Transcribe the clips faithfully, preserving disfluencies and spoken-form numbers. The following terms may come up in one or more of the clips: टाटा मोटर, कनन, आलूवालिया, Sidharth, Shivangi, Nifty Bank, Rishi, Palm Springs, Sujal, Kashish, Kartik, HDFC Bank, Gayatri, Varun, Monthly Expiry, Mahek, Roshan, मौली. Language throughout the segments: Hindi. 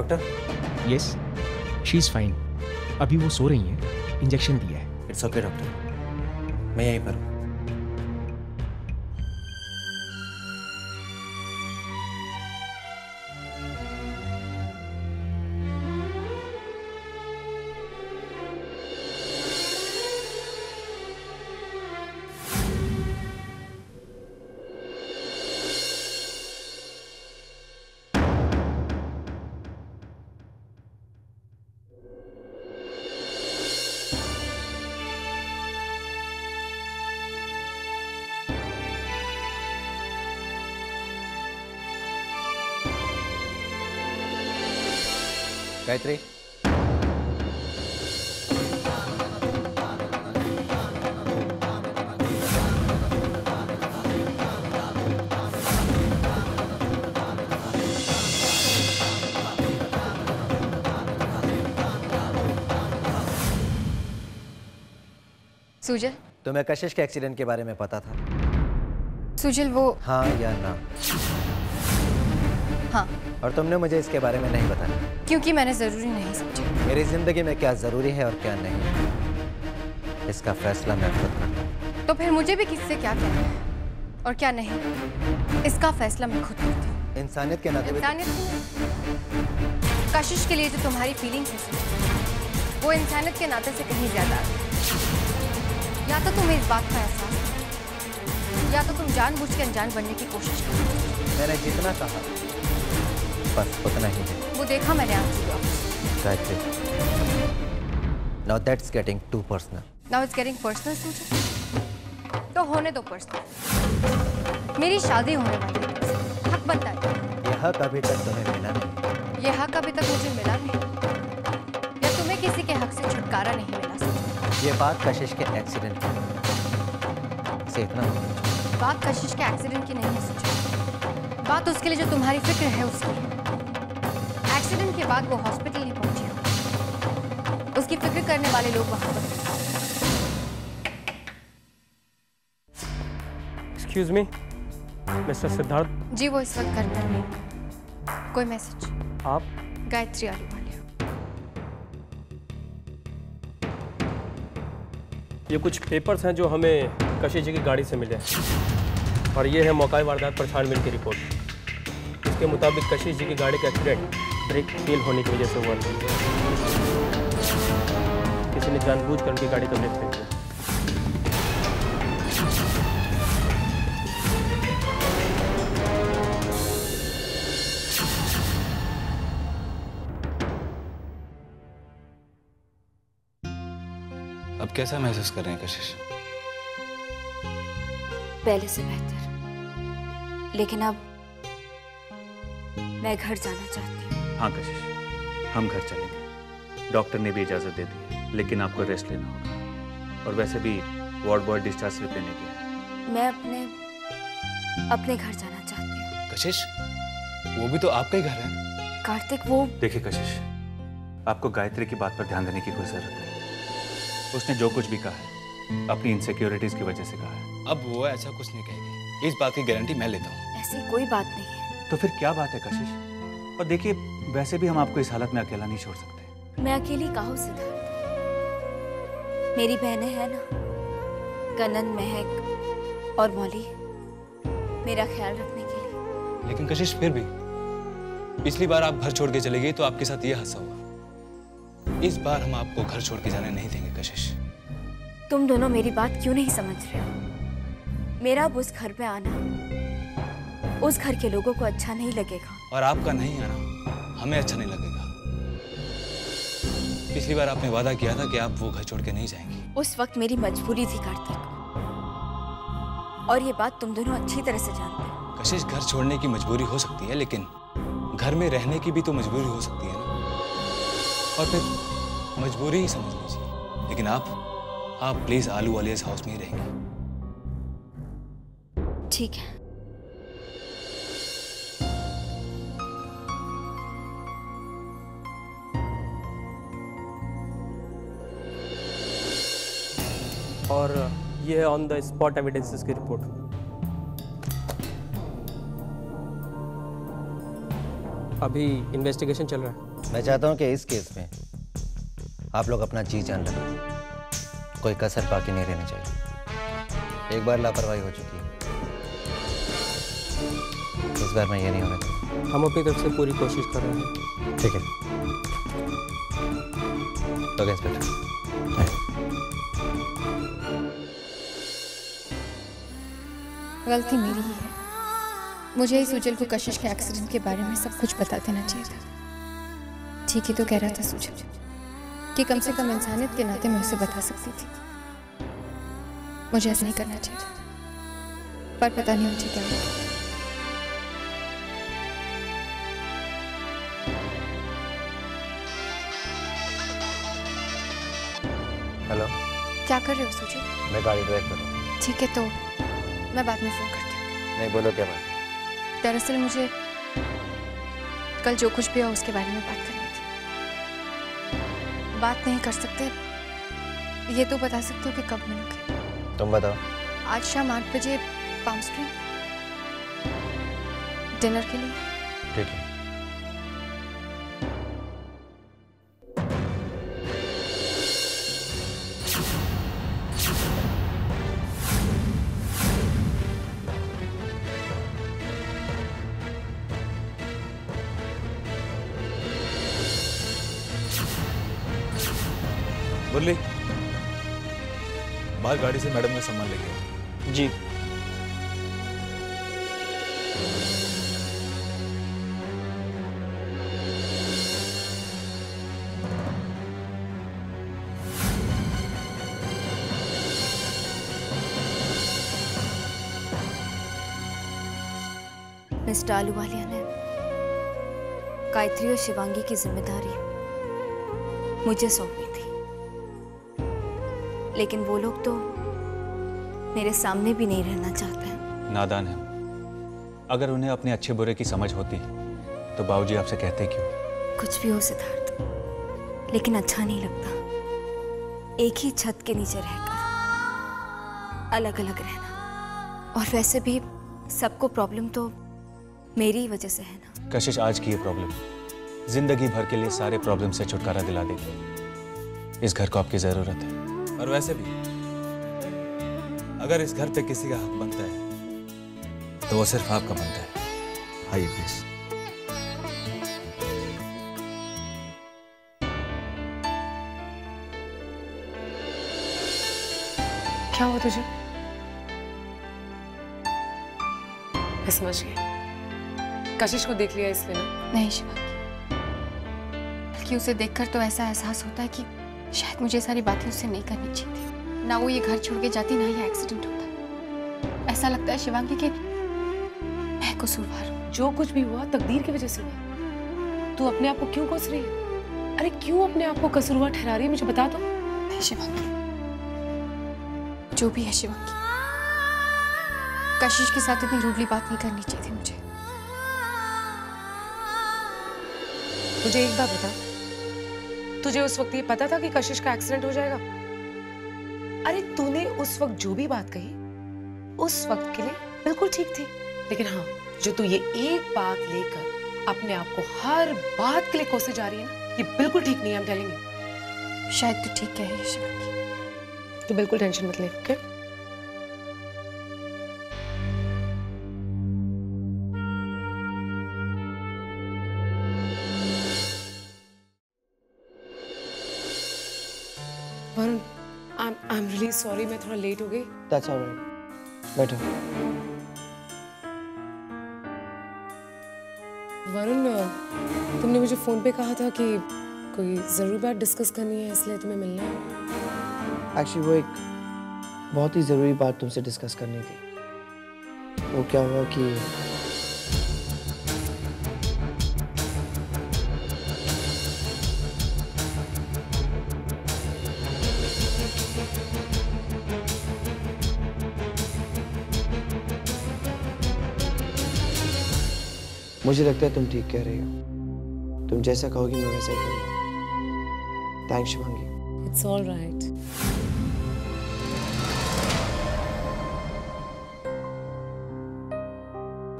Doctor? Yes, she is fine. अभी वो सो रही हैं, इंजेक्शन दिया है। इट्स ओके डॉक्टर, मैं यहीं पर हूँ। गायत्री, सुजल, तुम्हें कशिश के एक्सीडेंट के बारे में पता था? सुजल वो हाँ या ना? हाँ। और तुमने मुझे इसके बारे में नहीं बताया? क्योंकि मैंने जरूरी नहीं समझा। मेरी जिंदगी में क्या जरूरी है और क्या नहीं, इसका फैसला मैं खुद करता हूँ। तो फिर मुझे भी किससे क्या कहना है और क्या नहीं, इसका फैसला मैं खुद करती हूँ। इंसानियत के नाते इंसानियत कशिश के लिए जो तुम्हारी फीलिंग है वो इंसानियत के नाते से कहीं ज्यादा। या तो तुम्हें इस बात का एहसास है या तो तुम जानबूझ के अनजान बनने की कोशिश करो। मैंने जितना कहा बस उतना ही है। वो देखा मैंने आपको। Now that's getting too personal. Now it's getting personal, Sujal. तो होने दो पर्सनल। मेरी शादी होने वाली है, हक बनता है। ये हक अभी तक तुम्हें मिला नहीं। ये हक अभी तक मुझे मिला नहीं। या तुम्हें किसी के हक से छुटकारा नहीं मिला सकता। ये बात कशिश के एक्सीडेंट की से इतना बात कशिश के एक्सीडेंट की नहीं है सोचा। बात उसके लिए जो तुम्हारी फिक्र है उसकी है। एक्सीडेंट के बाद वो हॉस्पिटल नहीं पहुंची, उसकी फिक्र करने वाले लोग वहां पर। Excuse me, mister Siddharth ji? वो इस वक्त घर पर नहीं। कोई मैसेज? आप गायत्री आलू वाले। ये कुछ पेपर्स हैं जो हमें कशिश जी की गाड़ी से मिले हैं और ये है मौका वारदात पर छानबीन की रिपोर्ट। इसके मुताबिक कशिश जी की गाड़ी का एक्सीडेंट ब्रेक फेल होने की वजह से हुआ। किसी ने जानबूझकर उनकी गाड़ी का ब्रेक फेल किया। अब कैसा महसूस कर रहे हैं कशिश? पहले से बेहतर, लेकिन अब मैं घर जाना चाहती हूँ। हाँ कशिश, हम घर चलेंगे। डॉक्टर ने भी इजाज़त दे दी है, लेकिन आपको रेस्ट लेना होगा। और वैसे भी वार्ड बॉय डिस्चार्ज स्लिप लेने की है। मैं अपने अपने घर जाना चाहती हूँ। कशिश, वो भी तो आपका ही घर है। कार्तिक वो देखिए कशिश, आपको गायत्री की बात पर ध्यान देने की कोई जरूरत नहीं। उसने जो कुछ भी कहा है अपनी इनसिक्योरिटीज की वजह से कहा है। अब वो ऐसा कुछ नहीं कहेगी, इस बात की गारंटी मैं लेता हूँ। ऐसी कोई बात नहीं है। तो फिर क्या बात है कशिश? और देखिए वैसे भी हम आपको इस हालत में अकेला नहीं छोड़ सकते। मैं अकेली काहू सिद्धार्थ? मेरी बहनें हैं ना, कनन, महक और मौली, मेरा ख्याल रखने के लिए। लेकिन कशिश फिर भी पिछली बार आप घर छोड़ के चले गई तो आपके साथ यह हादसा हुआ। इस बार हम आपको घर छोड़ के जाने नहीं देंगे कशिश। तुम दोनों मेरी बात क्यों नहीं समझ रहे हो? मेरा अब उस घर में आना उस घर के लोगों को अच्छा नहीं लगेगा। और आपका नहीं आना हमें अच्छा नहीं लगेगा। पिछली बार आपने वादा किया था कि आप वो घर छोड़ के नहीं जाएंगी। उस वक्त मेरी मजबूरी थी कार्तिक, और ये बात तुम दोनों अच्छी तरह से जानते हो। कशिश, घर छोड़ने की मजबूरी हो सकती है लेकिन घर में रहने की भी तो मजबूरी हो सकती है ना। और फिर मजबूरी ही समझ लीजिए। लेकिन आप आप प्लीज आलू वाले इस हाउस में ही रहेंगे। ठीक है। और ये है ऑन द स्पॉट एविडेंसेस की रिपोर्ट। अभी इन्वेस्टिगेशन चल रहा है। मैं चाहता हूँ कि इस केस में आप लोग अपना जी जान रखें, कोई कसर बाकी नहीं रहनी चाहिए। एक बार लापरवाही हो चुकी है, इस बार मैं ये नहीं होने दूंगा। हम अपनी तरफ से पूरी कोशिश कर रहे हैं। ठीक है तो इंस्पेक्टर, गलती मेरी ही है, मुझे ही सुजल को कशिश के एक्सीडेंट के बारे में सब कुछ बता देना चाहिए था। ठीक ही तो कह रहा था सुजल कि कम से कम इंसानियत के नाते मैं उसे बता सकती थी। मुझे ऐसा नहीं करना चाहिए था, पर पता नहीं मुझे क्या हुआ। हेलो, क्या कर रहे हो सुजल? मैं गाड़ी ड्राइव कर रहा हूँ। ठीक है, तो मैं बाद में फोन करती हूँ। नहीं, बोलो क्या बात? दरअसल मुझे कल जो कुछ भी हुआ उसके बारे में बात करनी थी। बात नहीं कर सकते, ये तो बता सकते हो कि कब मिलोगे? तुम बताओ। आज शाम आठ बजे पाम स्प्रिंग, डिनर के लिए। ठीक है। बाहर गाड़ी से मैडम का सामान लेके। जी। मिस्टर आलूवालिया ने गायत्री और शिवांगी की जिम्मेदारी मुझे सौंपी, लेकिन वो लोग तो मेरे सामने भी नहीं रहना चाहते हैं। नादान है। अगर उन्हें अपने अच्छे बुरे की समझ होती तो बाबूजी आपसे कहते क्यों? कुछ भी हो सिद्धार्थ, लेकिन अच्छा नहीं लगता एक ही छत के नीचे रहकर अलग अलग रहना। और वैसे भी सबको प्रॉब्लम तो मेरी वजह से है ना। कशिश, आज की ये प्रॉब्लम जिंदगी भर के लिए सारे प्रॉब्लम से छुटकारा दिला देगी। इस घर को आपकी जरूरत है, और वैसे भी अगर इस घर पे किसी का हक बनता है तो वो सिर्फ आपका बनता है। आइए प्लीज। क्या हुआ तुझे? मैं समझ गई, कशिश को देख लिया इसलिए ना? नहीं शिवांगी, बल्कि उसे देखकर तो ऐसा एहसास होता है कि शायद मुझे सारी बातें उससे नहीं करनी चाहिए थी। ना वो ये घर छोड़ के जाती, ना ये एक्सीडेंट होता। ऐसा लगता है शिवांगी के मैं कसूरवार हूँ। जो कुछ भी हुआ तकदीर की वजह से हुआ। तू अपने आप को क्यों कोस रही है? अरे क्यों अपने आप को कसूरवार ठहरा रही है, मुझे बता दो। नहीं शिवांगी, जो भी है शिवांगी, कशिश के साथ इतनी रूडली बात नहीं करनी चाहिए थी मुझे। मुझे एक बात बता, तुझे उस वक्त ये पता था कि कशिश का एक्सीडेंट हो जाएगा? अरे तूने उस वक्त जो भी बात कही उस वक्त के लिए बिल्कुल ठीक थी, लेकिन हाँ, जो तू ये एक बात लेकर अपने आप को हर बात के लिए कोसे जा रही है ना, ये बिल्कुल ठीक नहीं है। हम कहेंगे शायद तू ठीक कह रही है शिवांगी, तू बिल्कुल टेंशन मत ले। ओके, सॉरी मैं थोड़ा लेट हो गई। That's all right. बैठो। वरुण, तुमने मुझे फोन पे कहा था कि कोई जरूरी बात डिस्कस करनी है, इसलिए तुम्हें मिलना है। एक्चुअली वो एक बहुत ही जरूरी बात तुमसे डिस्कस करनी थी। वो क्या हुआ कि मुझे लगता है तुम ठीक कह रही हो। तुम जैसा कहोगी मैं वैसा ही करूंगी। Thanks Shivangi. It's all right.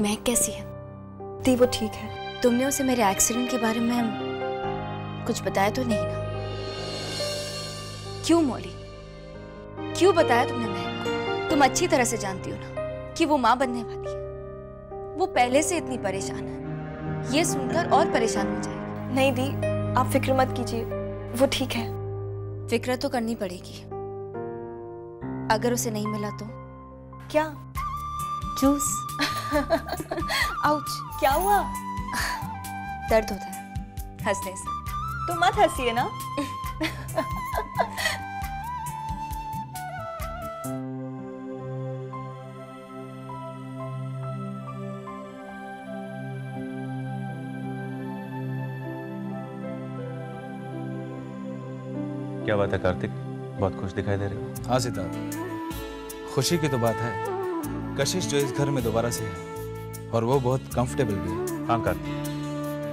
Mahak कैसी है? दी वो ठीक है। तुमने उसे मेरे एक्सीडेंट के बारे में कुछ बताया तो नहीं ना? क्यों मौली, क्यों बताया तुमने महक को? तुम अच्छी तरह से जानती हो ना कि वो माँ बनने वाली है। वो पहले से इतनी परेशान है, ये सुनकर और परेशान हो जाएगी। नहीं दी, आप फिक्र मत कीजिए, वो ठीक है। फिक्र तो करनी पड़ेगी, अगर उसे नहीं मिला तो क्या? जूस। आउच, क्या हुआ? दर्द होता है हंसने से। तो मत हंसिए ना। क्या बात है कार्तिक, बहुत खुश दिखाई दे रहे हो। हाँ सिद्धार्थ, खुशी की तो बात है। कशिश जो इस घर में दोबारा से है और वो बहुत कंफर्टेबल भी है। हाँ कार्तिक,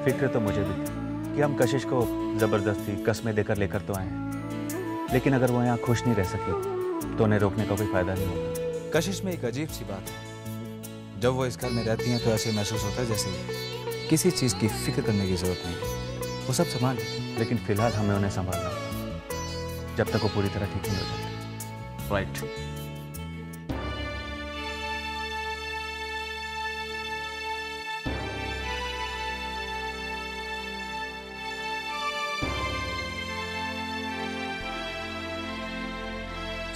फिक्र तो मुझे भी थी कि हम कशिश को ज़बरदस्ती कस्में देकर लेकर तो आए हैं, लेकिन अगर वो यहाँ खुश नहीं रह सके तो उन्हें रोकने का कोई फायदा नहीं होगा। कशिश में एक अजीब सी बात है, जब वो इस घर में रहती हैं तो ऐसे महसूस होता है जैसे किसी चीज़ की फिक्र करने की जरूरत नहीं, वो सब संभाल। लेकिन फिलहाल हमें उन्हें संभालना होगा जब तक वो पूरी तरह ठीक नहीं हो जाती। राइट।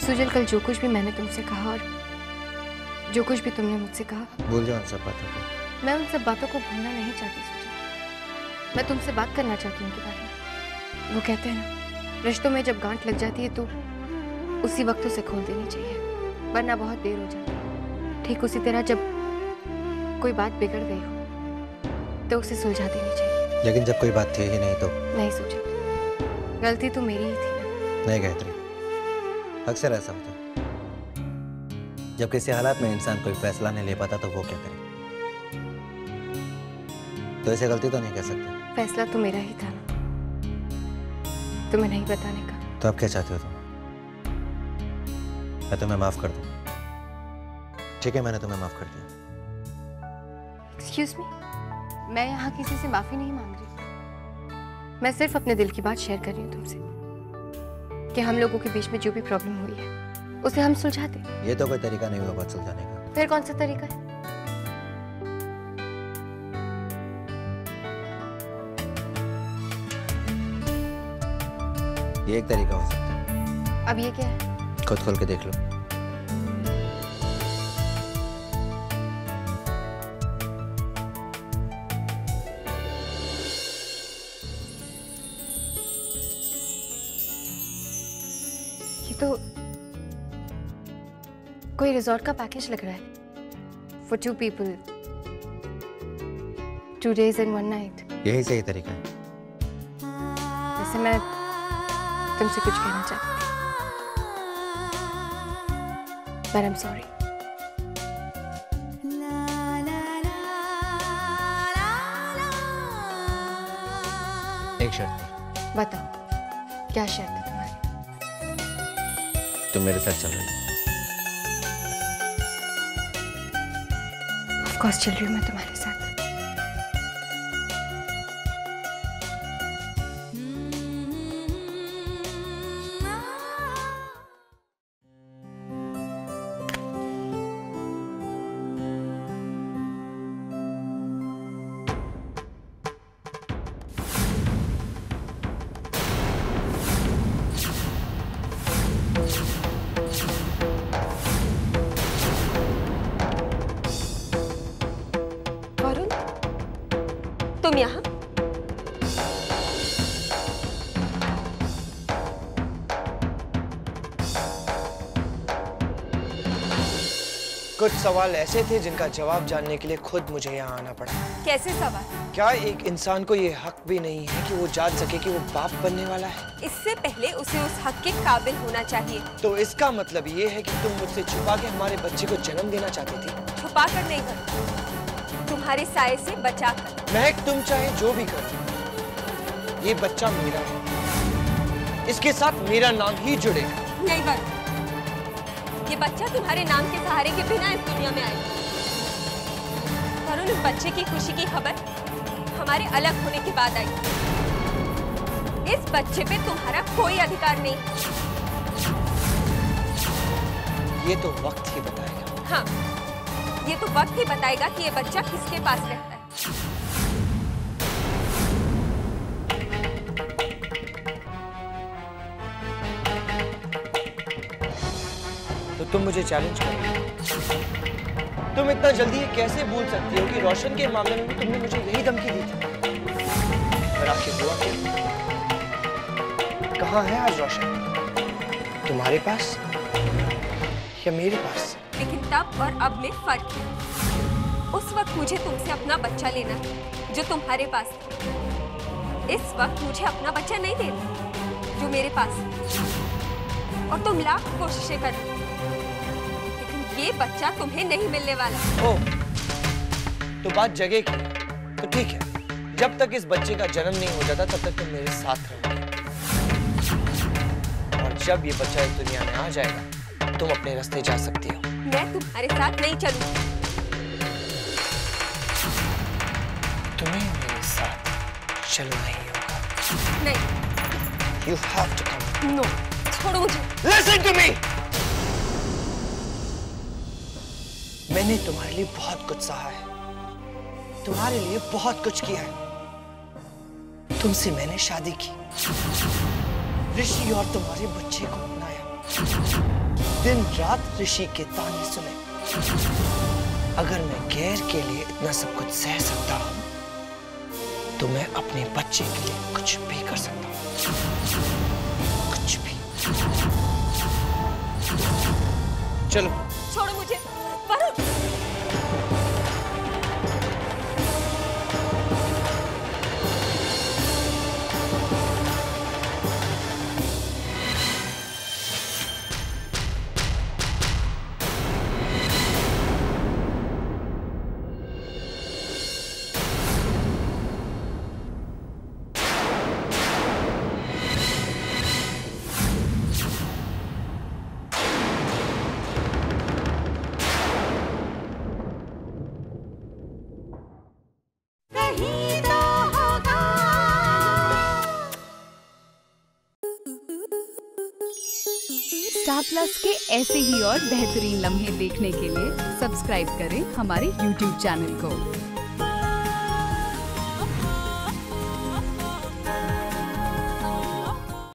सुजल, कल जो कुछ भी मैंने तुमसे कहा और जो कुछ भी तुमने मुझसे कहा, भूल जाओ उन सब बातों को। मैं उन सब बातों को भूलना नहीं चाहती सुजल, मैं तुमसे बात करना चाहती हूँ उनके बारे में। वो कहते हैं ना, रिश्तों में जब गांठ लग जाती है तो उसी वक्त उसे खोल देनी चाहिए, वरना बहुत देर हो जाती है। ठीक उसी तरह जब कोई बात बिगड़ गई हो तो उसे सुलझा देनी चाहिए। लेकिन जब कोई बात थी ही नहीं तो? नहीं सुजल, गलती तो मेरी ही थी। नहीं गायत्री, अक्सर ऐसा होता है, जब किसी हालात में इंसान कोई फैसला नहीं ले पाता तो वो क्या करे? तो इसे गलती तो नहीं कह सकते। फैसला तो मेरा ही था ना, तुम्हें नहीं बताने का। तो अब क्या चाहते हो तुम? मैं तुम्हें माफ कर दूं? ठीक है, मैंने तुम्हें माफ कर दिया। एक्सक्यूज मी, मैं यहाँ किसी से माफी नहीं मांग रही, मैं सिर्फ अपने दिल की बात शेयर कर रही हूँ तुमसे कि हम लोगों के बीच में जो भी प्रॉब्लम हुई है उसे हम सुलझा दें। ये तो कोई तरीका नहीं होगा बात सुलझाने का। फिर कौन सा तरीका है? ये एक तरीका हो सकता है। अब ये क्या है? खुद खोल के देख लो। तो कोई रिजॉर्ट का पैकेज लग रहा है, for two people, two days and one night. यही सही तरीका है। वैसे मैं तुमसे कुछ कहना चाहती, पर आई एम सॉरी। एक शर्त पर। बताओ क्या शर्त है तुम्हारी? तुम मेरे साथ चल रही हो? ऑफ कोर्स चल रही हूँ मैं तुम्हारे साथ। तुम यहाँ? कुछ सवाल ऐसे थे जिनका जवाब जानने के लिए खुद मुझे यहाँ आना पड़ा। कैसे सवाल? क्या एक इंसान को ये हक भी नहीं है कि वो जान सके कि वो बाप बनने वाला है? इससे पहले उसे उस हक के काबिल होना चाहिए। तो इसका मतलब ये है कि तुम मुझसे छुपा के हमारे बच्चे को जन्म देना चाहती थी? छुपा कर नहीं कर, तुम्हारे साये से बचा कर। महक, तुम चाहे जो भी करो, ये बच्चा मेरा है, इसके साथ मेरा नाम ही जुड़ेगा। नहीं वरुण, ये बच्चा तुम्हारे नाम के सहारे के बिना इस दुनिया में आएगा। वरुण, इस बच्चे की खुशी की खबर हमारे अलग होने के बाद आई। इस बच्चे पे तुम्हारा कोई अधिकार नहीं। ये तो वक्त ही बताएगा। हाँ, ये तो वक्त ही बताएगा कि ये बच्चा किसके पास रहता है। तो तुम मुझे चैलेंज करोगे? तुम इतना जल्दी ये कैसे भूल सकती हो कि रोशन के मामले में तुमने मुझे यही धमकी दी थी? पर आपकी दुआ क्या? कहाँ है आज रोशन? तुम्हारे पास या मेरे पास? लेकिन तब और अब में फर्क है। उस वक्त मुझे तुमसे अपना बच्चा लेना जो तुम्हारे पास था। इस वक्त मुझे अपना बच्चा नहीं देना जो मेरे पास है। और तुम लाख कोशिशें कर, ये बच्चा तुम्हें नहीं मिलने वाला। ओ, तो बात जगह की। तो ठीक है, जब तक इस बच्चे का जन्म नहीं हो जाता तब तक तुम मेरे साथ रहोगे। और जब ये बच्चा इस दुनिया में आ जाएगा तुम अपने रास्ते जा सकती हो। मैं तुम्हारे साथ नहीं चलूंगी। तुम्हें मेरे साथ चलना ही होगा। नहीं। You have to come. No. छोड़ो मुझे। Listen to me. मैंने तुम्हारे लिए बहुत कुछ सहा है, तुम्हारे लिए बहुत कुछ किया है। तुमसे मैंने शादी की, ऋषि और तुम्हारे बच्चे को अपनाया, दिन रात ऋषि के ताने सुने। अगर मैं गैर के लिए इतना सब कुछ सह सकता हूं तो मैं अपने बच्चे के लिए कुछ भी कर सकता हूं, कुछ भी। चलो। छोड़ो मुझे। प्लस के ऐसे ही और बेहतरीन लम्हे देखने के लिए सब्सक्राइब करें हमारे यूट्यूब चैनल को।